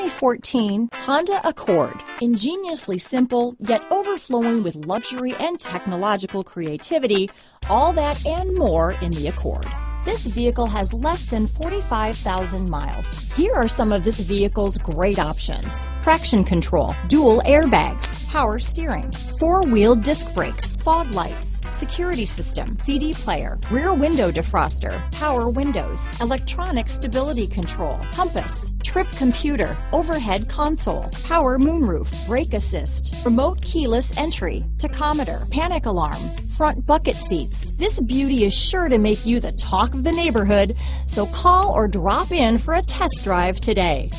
2014 Honda Accord. Ingeniously simple, yet overflowing with luxury and technological creativity, all that and more in the Accord. This vehicle has less than 45,000 miles. Here are some of this vehicle's great options: traction control, dual airbags, power steering, four-wheel disc brakes, fog lights, security system, CD player, rear window defroster, power windows, electronic stability control, compass, trip computer, overhead console, power moonroof, brake assist, remote keyless entry, tachometer, panic alarm, front bucket seats. This beauty is sure to make you the talk of the neighborhood, so call or drop in for a test drive today.